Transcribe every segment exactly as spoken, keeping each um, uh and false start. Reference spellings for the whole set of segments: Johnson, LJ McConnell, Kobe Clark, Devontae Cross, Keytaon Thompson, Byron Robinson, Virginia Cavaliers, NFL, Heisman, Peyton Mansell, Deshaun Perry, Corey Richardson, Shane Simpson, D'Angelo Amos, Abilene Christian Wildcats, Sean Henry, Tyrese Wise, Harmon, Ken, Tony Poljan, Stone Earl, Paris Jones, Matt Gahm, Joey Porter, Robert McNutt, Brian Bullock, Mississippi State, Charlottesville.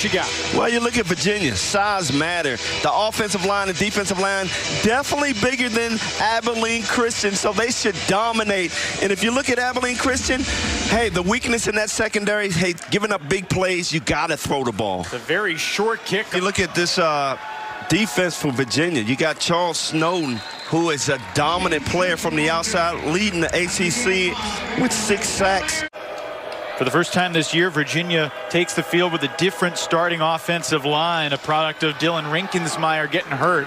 what you got? Well, you look at Virginia. Size matter. The offensive line and defensive line definitely bigger than Abilene Christian, so they should dominate. And if you look at Abilene Christian, hey, the weakness in that secondary, hey, giving up big plays, you got to throw the ball. It's a very short kick. You look at this uh, defense for Virginia. You got Charles Snowden, who is a dominant player from the outside, leading the A C C with six sacks. For the first time this year, Virginia takes the field with a different starting offensive line, a product of Dylan Rinkensmeyer getting hurt.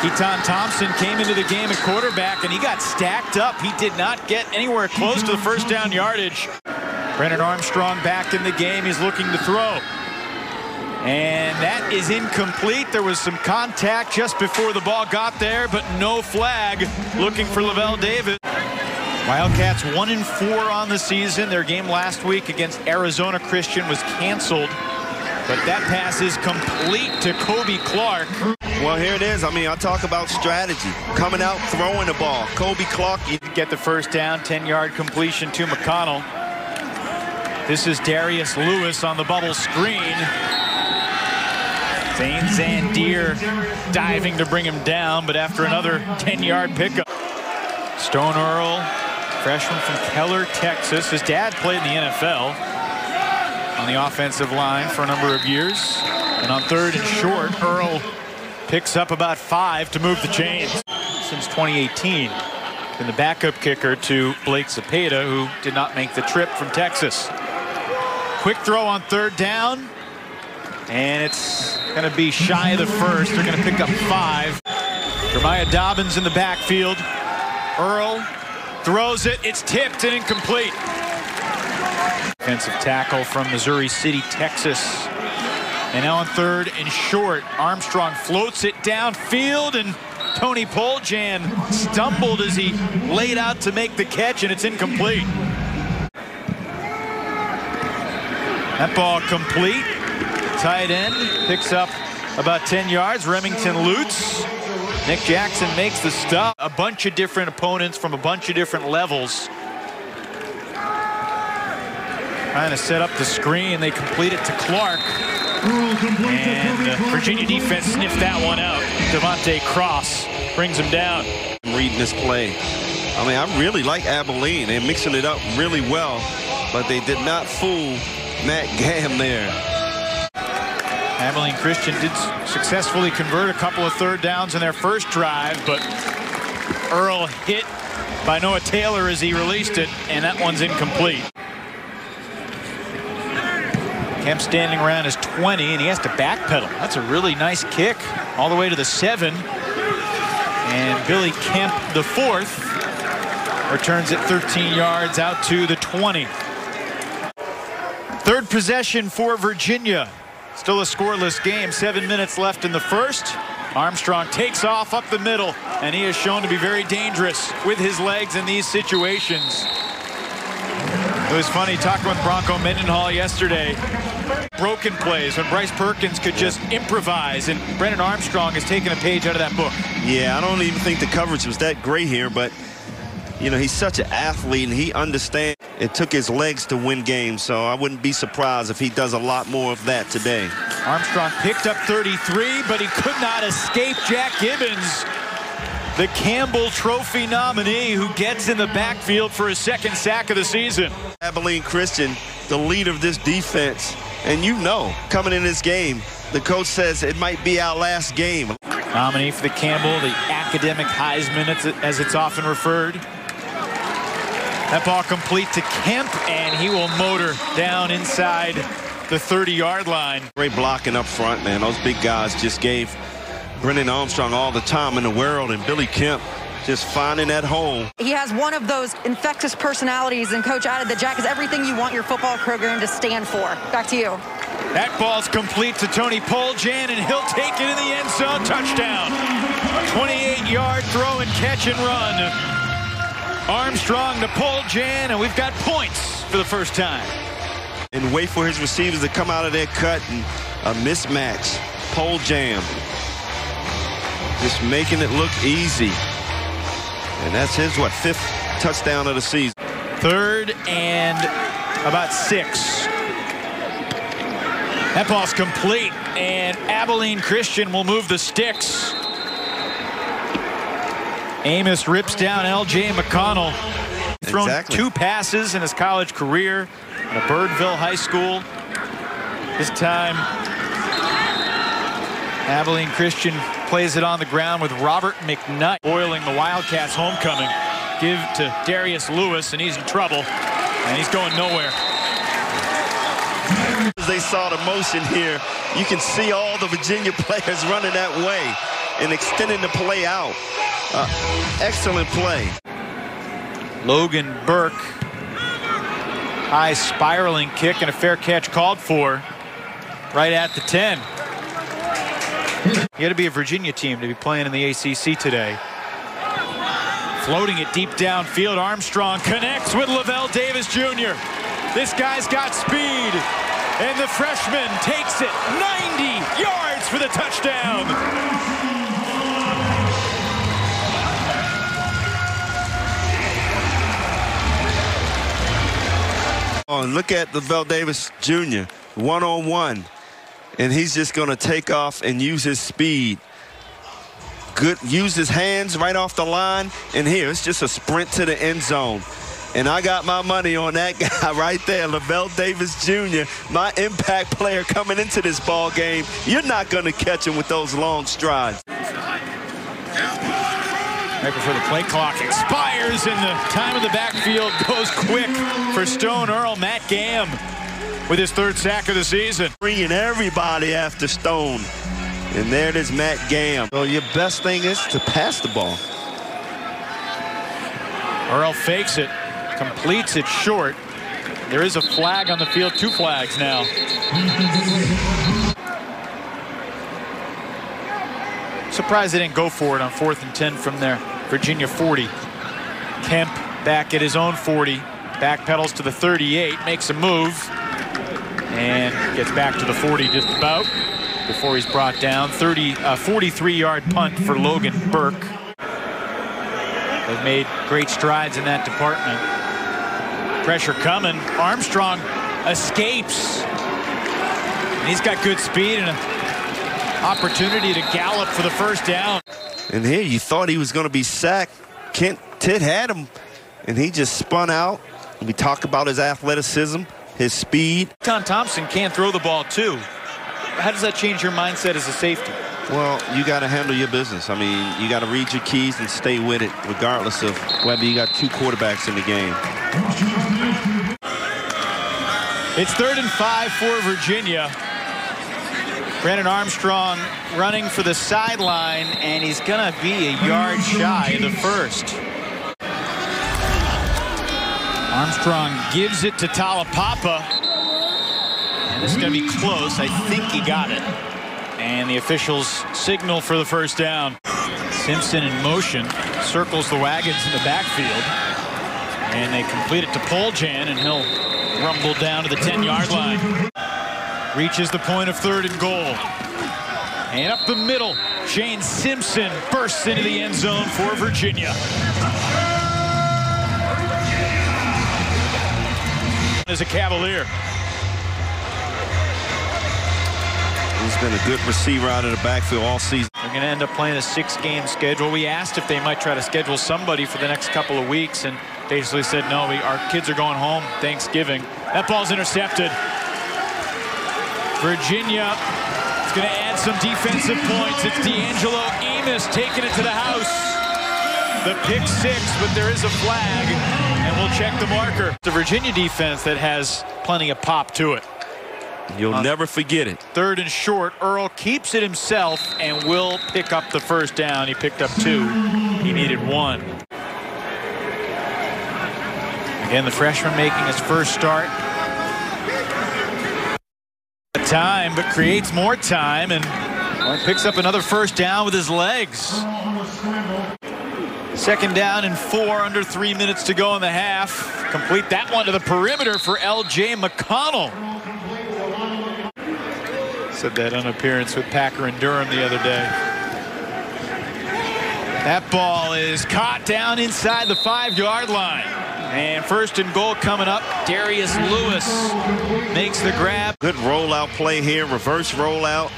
Keytaon Thompson came into the game at quarterback, and he got stacked up. He did not get anywhere close to the first down yardage. Brennan Armstrong back in the game. He's looking to throw. And that is incomplete. There was some contact just before the ball got there, but no flag. Looking for Lavel Davis. Wildcats one and four on the season. Their game last week against Arizona Christian was canceled, but that pass is complete to Kobe Clark. Well, here it is. I mean, I talk about strategy. Coming out, throwing the ball. Kobe Clark. You get the first down, ten-yard completion to McConnell. This is Darius Lewis on the bubble screen. Zane Zandier diving to bring him down, but after another ten-yard pickup. Stone Earl, freshman from Keller, Texas. His dad played in the N F L on the offensive line for a number of years. And on third and short, Earl picks up about five to move the chains. Since twenty eighteen, been the backup kicker to Blake Zepeda, who did not make the trip from Texas. Quick throw on third down, and it's going to be shy of the first. They're going to pick up five. Jeremiah Dobbins in the backfield. Earl throws it, it's tipped and incomplete. Defensive tackle from Missouri City, Texas. And now on third and short, Armstrong floats it downfield, and Tony Poljan stumbled as he laid out to make the catch, and it's incomplete. That ball complete. Tight end picks up about ten yards. Remington Lutz. Nick Jackson makes the stop. A bunch of different opponents from a bunch of different levels. Trying to set up the screen. They complete it to Clark. And uh, Virginia defense sniffed that one out. Devontae Cross brings him down. I'm reading this play. I mean, I really like Abilene. They're mixing it up really well, but they did not fool Matt Gahm there. Abilene Christian did successfully convert a couple of third downs in their first drive, but Earl hit by Noah Taylor as he released it, and that one's incomplete. Kemp standing around is twenty, and he has to backpedal. That's a really nice kick all the way to the seven. And Billy Kemp, the fourth, returns it thirteen yards out to the twenty. Third possession for Virginia. Still a scoreless game, seven minutes left in the first. Armstrong takes off up the middle, and he is shown to be very dangerous with his legs in these situations. It was funny talking with Bronco Mendenhall yesterday. Broken plays when Bryce Perkins could just improvise, and Brennan Armstrong has taken a page out of that book. Yeah, I don't even think the coverage was that great here, but you know, he's such an athlete, and he understands it took his legs to win games, so I wouldn't be surprised if he does a lot more of that today. Armstrong picked up thirty-three, but he could not escape Jack Gibbons, the Campbell Trophy nominee, who gets in the backfield for his second sack of the season. Abilene Christian, the leader of this defense, and you know, coming in this game, the coach says it might be our last game. Nominee for the Campbell, the academic Heisman, as it's often referred. That ball complete to Kemp, and he will motor down inside the thirty-yard line. Great blocking up front, man. Those big guys just gave Brennan Armstrong all the time in the world, and Billy Kemp just finding that hole. He has one of those infectious personalities, and Coach added that Jack is everything you want your football program to stand for. Back to you. That ball's complete to Tony Poljan, and he'll take it in the end zone. Touchdown. twenty-eight-yard throw and catch and run. Armstrong to Poljan, and we've got points for the first time. And wait for his receivers to come out of their cut, and a mismatch. Poljan just making it look easy. And that's his, what, fifth touchdown of the season. Third and about six. That ball's complete, and Abilene Christian will move the sticks. Amos rips down L J McConnell. Thrown exactly. two passes in his college career at Birdville High School. This time, Abilene Christian plays it on the ground with Robert McNutt. Oiling the Wildcats' homecoming. Give to Darius Lewis, and he's in trouble, and he's going nowhere. As they saw the motion here, you can see all the Virginia players running that way and extending the play out. Uh, excellent play. Logan Burke, high spiraling kick and a fair catch called for right at the ten. You got to be a Virginia team to be playing in the A C C today. Floating it deep downfield, Armstrong connects with Lavel Davis Junior This guy's got speed, and the freshman takes it ninety yards for the touchdown. Oh, look at Lavel Davis Junior one-on-one, and he's just going to take off and use his speed. Good, use his hands right off the line, and here it's just a sprint to the end zone. And I got my money on that guy right there, Lavel Davis Junior, my impact player coming into this ball game. You're not going to catch him with those long strides. Right before the play clock expires, and the time of the backfield goes quick for Stone Earl. Matt Gahm with his third sack of the season. Freeing everybody after Stone. And there it is, Matt Gahm. So your best thing is to pass the ball. Earl fakes it, completes it short. There is a flag on the field, two flags now. Surprised they didn't go for it on fourth and ten from there. Virginia forty. Kemp back at his own forty. Backpedals to the thirty-eight, makes a move, and gets back to the forty just about before he's brought down. forty-three-yard punt for Logan Burke. They've made great strides in that department. Pressure coming. Armstrong escapes. And he's got good speed and a opportunity to gallop for the first down. And here you thought he was going to be sacked. Kent Tit had him, and he just spun out. We talk about his athleticism, his speed. Keytaon Thompson can throw the ball too. How does that change your mindset as a safety? Well, you got to handle your business. I mean, you got to read your keys and stay with it, regardless of whether you got two quarterbacks in the game. It's third and five for Virginia. Brennan Armstrong running for the sideline, and he's going to be a yard shy of the first. Armstrong gives it to Talapapa, and it's going to be close. I think he got it. And the officials signal for the first down. Simpson in motion, circles the wagons in the backfield, and they complete it to Poljan, and he'll rumble down to the ten-yard line. Reaches the point of third and goal. And up the middle, Shane Simpson bursts into the end zone for Virginia. As a Cavalier. He's been a good receiver out of the backfield all season. They're going to end up playing a six-game schedule. We asked if they might try to schedule somebody for the next couple of weeks, and basically said, no, we, our kids are going home Thanksgiving. That ball's intercepted. Virginia is going to add some defensive points. It's D'Angelo Amos taking it to the house. The pick six, but there is a flag, and we'll check the marker. The Virginia defense that has plenty of pop to it. You'll uh, never forget it. Third and short, Earl keeps it himself and will pick up the first down. He picked up two. He needed one. Again, the freshman making his first start. Time, but creates more time, and well, picks up another first down with his legs. Second down and four, under three minutes to go in the half. Complete that one to the perimeter for L J McConnell. Said that on appearance with Packer and Durham the other day. That ball is caught down inside the five-yard line. And first and goal coming up. Darius Lewis makes the grab. Good rollout play here, reverse rollout.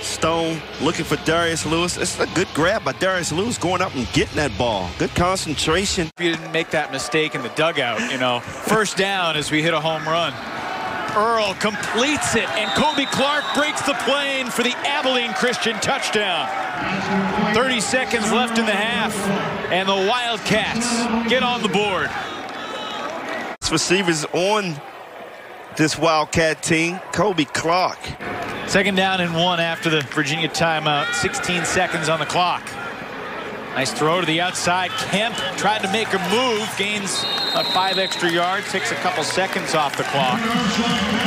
Stone looking for Darius Lewis. It's a good grab by Darius Lewis going up and getting that ball. Good concentration. If you didn't make that mistake in the dugout, you know, first down as we hit a home run. Earl completes it, and Kobe Clark breaks the plane for the Abilene Christian touchdown. thirty seconds left in the half, and the Wildcats get on the board. Receivers on this Wildcat team, Kobe Clark. Second down and one after the Virginia timeout. sixteen seconds on the clock. Nice throw to the outside. Kemp tried to make a move. Gains about five extra yards. Takes a couple seconds off the clock.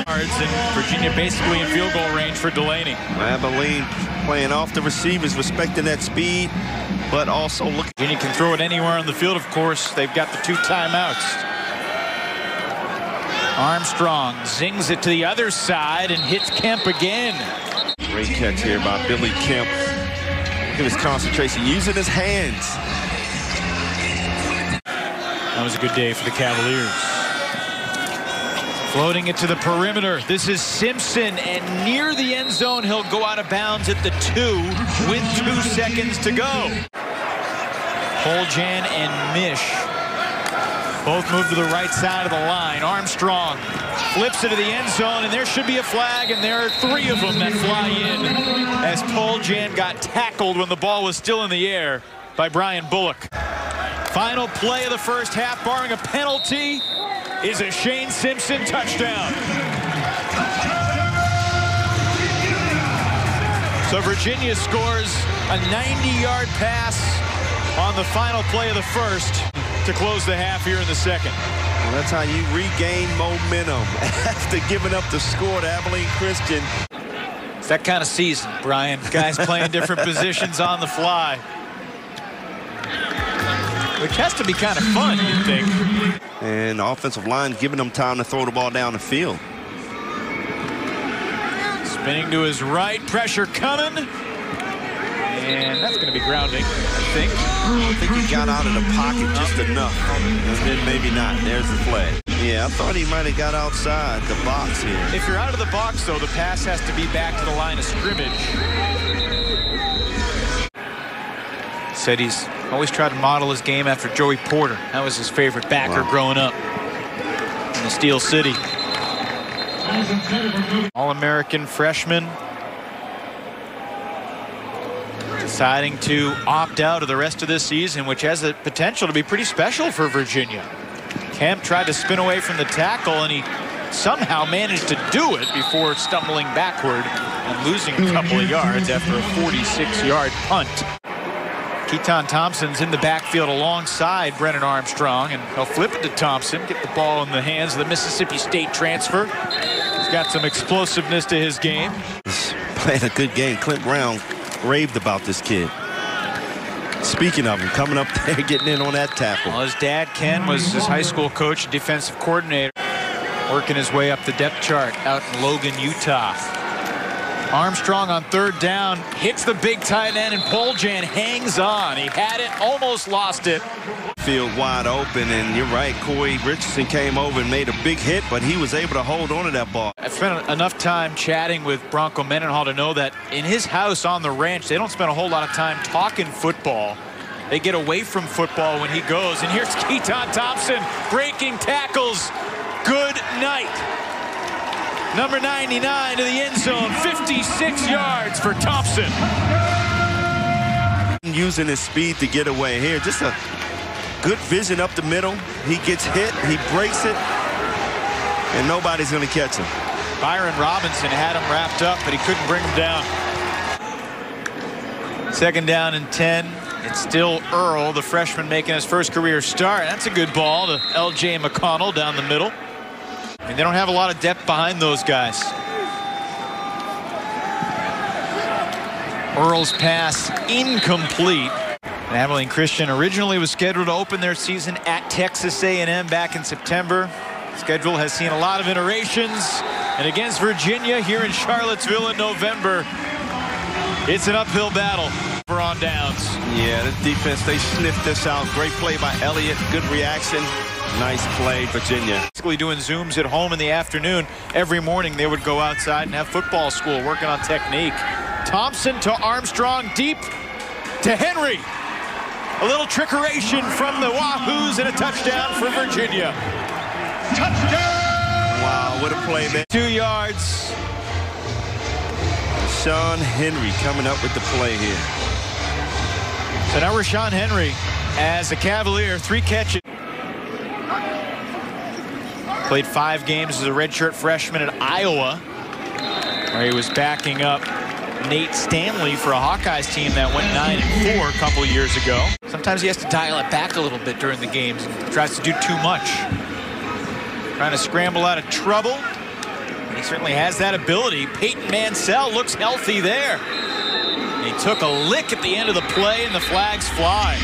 Yards, and Virginia basically in field goal range for Delaney. Abilene playing off the receivers, respecting that speed, but also looking. Virginia can throw it anywhere on the field, of course. They've got the two timeouts. Armstrong zings it to the other side and hits Kemp again. Great catch here by Billy Kemp. Look at his concentration, using his hands. That was a good day for the Cavaliers. Floating it to the perimeter. This is Simpson, and near the end zone, he'll go out of bounds at the two with two seconds to go. Poljan and Mish both move to the right side of the line. Armstrong flips it to the end zone, and there should be a flag, and there are three of them that fly in as Poljan got tackled when the ball was still in the air by Brian Bullock. Final play of the first half, barring a penalty, is a Shane Simpson touchdown. So Virginia scores a ninety-yard pass on the final play of the first to close the half here in the second. Well, that's how you regain momentum after giving up the score to Abilene Christian. It's that kind of season, Brian. Guys playing different positions on the fly, which has to be kind of fun, you'd think. And the offensive line giving them time to throw the ball down the field. Spinning to his right, pressure coming. And that's going to be grounding, I think. I think he got out of the pocket just enough. And then maybe not. There's the play. Yeah, I thought he might have got outside the box here. If you're out of the box, though, the pass has to be back to the line of scrimmage. Said he's always tried to model his game after Joey Porter. That was his favorite backer wow. growing up in the Steel City. All-American freshman. Deciding to opt out of the rest of this season, which has the potential to be pretty special for Virginia. Kemp tried to spin away from the tackle, and he somehow managed to do it before stumbling backward and losing a couple of yards after a forty-six yard punt. Keytaon Thompson's in the backfield alongside Brennan Armstrong, and he'll flip it to Thompson, get the ball in the hands of the Mississippi State transfer. He's got some explosiveness to his game. He's playing a good game. Clint Brown raved about this kid. Speaking of him, coming up there, getting in on that tackle. Well, his dad, Ken, was his high school coach, defensive coordinator, working his way up the depth chart out in Logan, Utah. Armstrong on third down, hits the big tight end, and Poljan hangs on. He had it, almost lost it. Field wide open, and you're right, Corey Richardson came over and made a big hit, but he was able to hold on to that ball. I spent enough time chatting with Bronco Mendenhall to know that in his house on the ranch, they don't spend a whole lot of time talking football. They get away from football when he goes. And here's Keytaon Thompson breaking tackles. Good night. Number ninety-nine to the end zone, fifty-six yards for Thompson. Using his speed to get away here. Just a good vision up the middle. He gets hit, he breaks it, and nobody's going to catch him. Byron Robinson had him wrapped up, but he couldn't bring him down. Second down and ten. It's still Earl, the freshman, making his first career start. That's a good ball to L J McConnell down the middle. And they don't have a lot of depth behind those guys. Earl's pass incomplete. And Abilene Christian originally was scheduled to open their season at Texas A and M back in September. The schedule has seen a lot of iterations, and against Virginia here in Charlottesville in November, it's an uphill battle for on downs. Yeah, the defense, they sniffed this out. Great play by Elliott, good reaction. Nice play, Virginia. Basically doing Zooms at home in the afternoon. Every morning they would go outside and have football school, working on technique. Thompson to Armstrong, deep to Henry. A little trickeration from the Wahoos and a touchdown for Virginia. Touchdown! Wow, what a play there. Two yards. Sean Henry coming up with the play here. So now we're Sean Henry as a Cavalier, three catches. Played five games as a redshirt freshman at Iowa, where he was backing up Nate Stanley for a Hawkeyes team that went nine and four a couple years ago. Sometimes he has to dial it back a little bit during the games and tries to do too much. Trying to scramble out of trouble. He certainly has that ability. Peyton Mansell looks healthy there. He took a lick at the end of the play and the flags fly.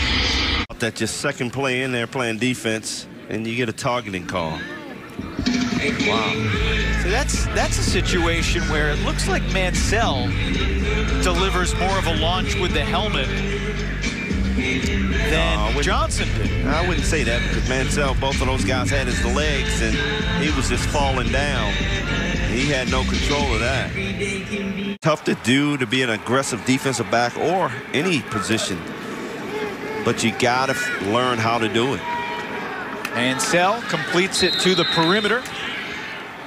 That's just second play in there playing defense and you get a targeting call. Wow. So that's that's a situation where it looks like Mansell delivers more of a launch with the helmet than no, Johnson did. I wouldn't say that, because Mansell, both of those guys had his legs and he was just falling down. He had no control of that. Tough to do, to be an aggressive defensive back or any position, but you gotta learn how to do it. Mansell completes it to the perimeter.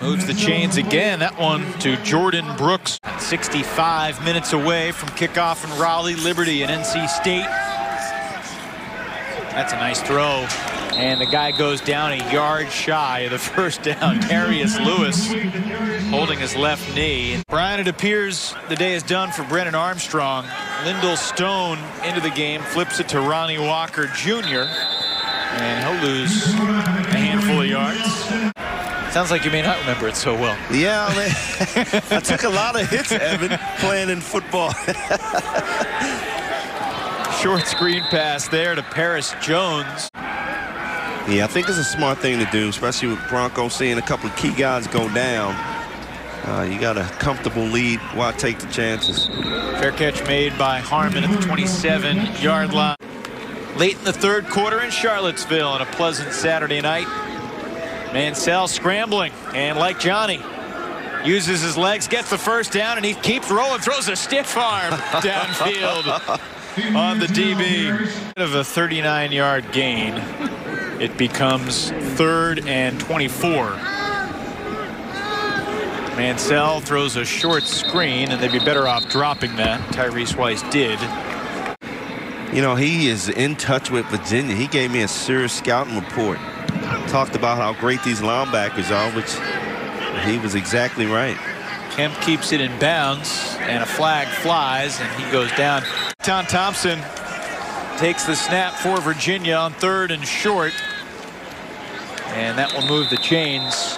Moves the chains again, that one to Jordan Brooks. sixty-five minutes away from kickoff in Raleigh, Liberty and N C State. That's a nice throw. And the guy goes down a yard shy of the first down. Darius Lewis holding his left knee. Brian, it appears the day is done for Brennan Armstrong. Lindell Stone into the game, flips it to Ronnie Walker Junior And he'll lose a handful of yards. Sounds like you may not remember it so well. Yeah, I, mean, I took a lot of hits, Evan, playing in football. Short screen pass there to Paris Jones. Yeah, I think it's a smart thing to do, especially with Bronco seeing a couple of key guys go down. Uh, you got a comfortable lead. Why take the chances? Fair catch made by Harmon at the twenty-seven yard line. Late in the third quarter in Charlottesville on a pleasant Saturday night. Mansell scrambling, and like Johnny, uses his legs, gets the first down, and he keeps rolling, throws a stiff arm downfield on the D B. Of a thirty-nine yard gain, it becomes third and twenty-four. Mansell throws a short screen, and they'd be better off dropping that. Tyrese Wise did. You know, he is in touch with Virginia. He gave me a serious scouting report. Talked about how great these linebackers are, which he was exactly right. Kemp keeps it in bounds, and a flag flies, and he goes down. Keytaon Thompson takes the snap for Virginia on third and short. And that will move the chains.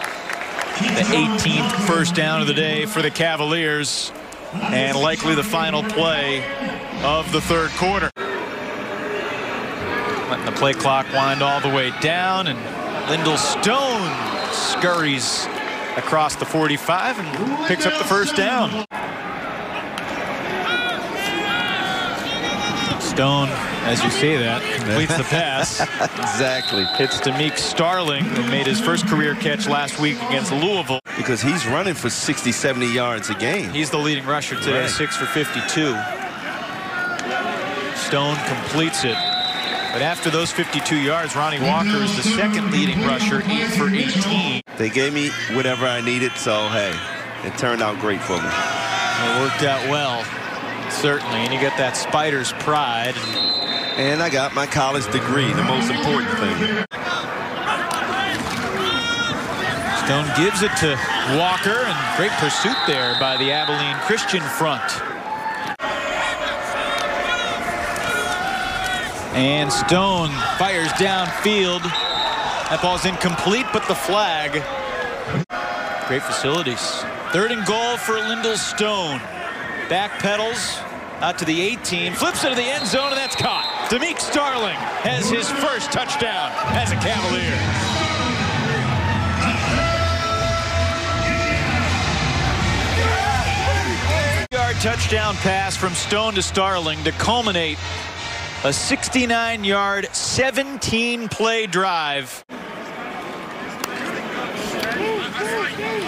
The eighteenth first down of the day for the Cavaliers, and likely the final play of the third quarter. Letting the play clock wind all the way down, and Lindell Stone scurries across the forty-five and picks up the first down. Stone, as you say that, completes the pass. Exactly. Hits Demeek Starling, who made his first career catch last week against Louisville. Because he's running for sixty, seventy yards a game. He's the leading rusher today, right. six for fifty-two. Stone completes it. But after those fifty-two yards, Ronnie Walker is the second leading rusher, eight for eighteen. They gave me whatever I needed, so hey, it turned out great for me. It worked out well, certainly. And you got that spider's pride. And I got my college degree, the most important thing. Stone gives it to Walker, and great pursuit there by the Abilene Christian front. And Stone fires downfield. That ball's incomplete, but the flag. Great facilities. Third and goal for Lindell Stone. Back pedals out to the eighteen. Flips into the end zone, and that's caught. Demeek Starling has his first touchdown as a Cavalier. yard touchdown pass from Stone to Starling to culminate a sixty-nine yard, seventeen play drive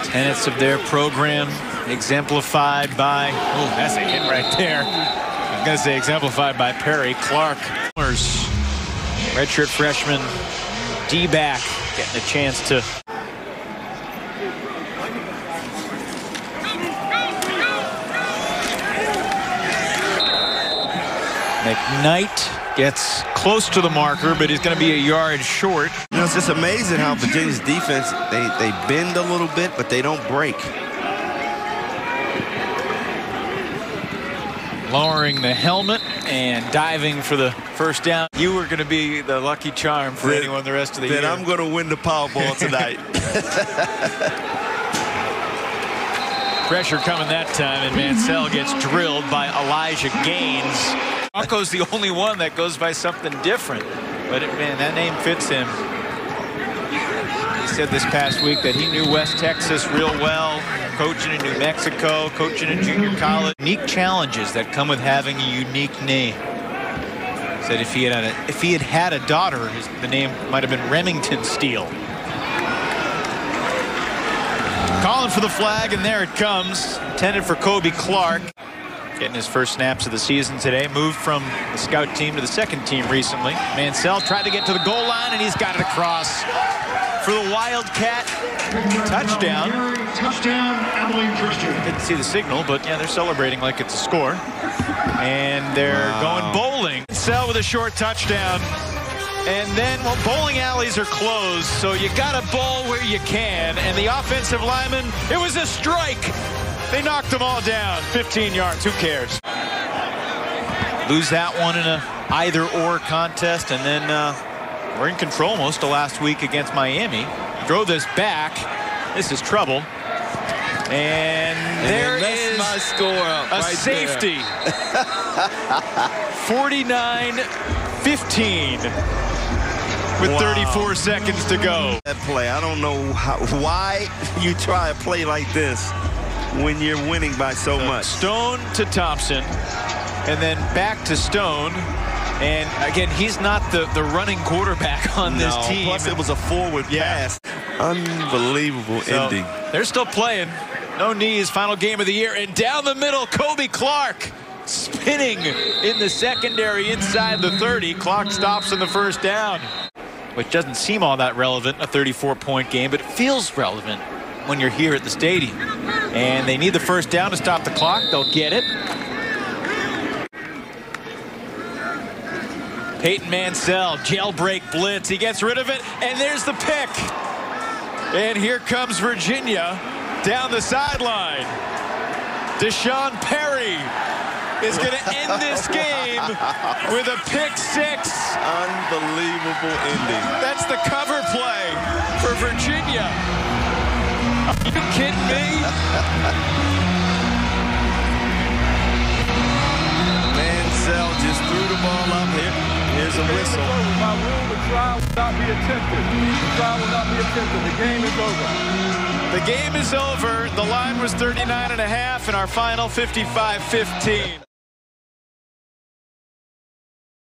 tenets of their program, exemplified by, oh, that's a hit right there. I was going to say exemplified by Perry Clark. Redshirt freshman, D-back, getting a chance to. McKnight gets close to the marker, but he's going to be a yard short. You know, it's just amazing how Virginia's defense, they, they bend a little bit, but they don't break. Lowering the helmet and diving for the first down. You were going to be the lucky charm for then, anyone the rest of the then year. Then I'm going to win the Powerball tonight. Pressure coming that time, and Mansell gets drilled by Elijah Gaines. Bronco's the only one that goes by something different, but it, man, that name fits him. He said this past week that he knew West Texas real well, coaching in New Mexico, coaching in junior college. Unique challenges that come with having a unique name. Said if he had a, if he had had a daughter, his, the name might have been Remington Steele. Calling for the flag, and there it comes, intended for Kobe Clark. Getting his first snaps of the season today. Moved from the scout team to the second team recently. Mansell tried to get to the goal line, and he's got it across for the Wildcat. Touchdown. Touchdown, Abilene Christian. Didn't see the signal, but yeah, they're celebrating like it's a score. And they're wow. going bowling. Mansell with a short touchdown. And then, well, bowling alleys are closed, so you got to bowl where you can. And the offensive lineman, it was a strike. They knocked them all down. fifteen yards. Who cares? Lose that one in a either-or contest, and then uh, we're in control most of last week against Miami. Throw this back. This is trouble. And, and there is my score up a right safety. forty-nine fifteen. With wow. thirty-four seconds to go. That play, I don't know how, why you try a play like this when you're winning by so much. Stone to Thompson, and then back to Stone. And again, he's not the, the running quarterback on no, this team. Plus, it was a forward yeah. pass. Unbelievable so, ending. They're still playing. No knees, final game of the year. And down the middle, Kobe Clark spinning in the secondary inside the thirty. Clock stops in the first down, which doesn't seem all that relevant, a thirty-four point game, but it feels relevant when you're here at the stadium. And they need the first down to stop the clock. They'll get it. Peyton Mansell, jailbreak blitz. He gets rid of it, and there's the pick. And here comes Virginia down the sideline. Deshaun Perry is going to end this game with a pick six. Unbelievable ending. That's the cover play for Virginia. Are you kidding me? Mansell just threw the ball up here. Here's a whistle. My rule, the trial will not be attempted. The trial will not be attempted. The game is over. The game is over. The line was thirty-nine and a half, and our final fifty-five fifteen.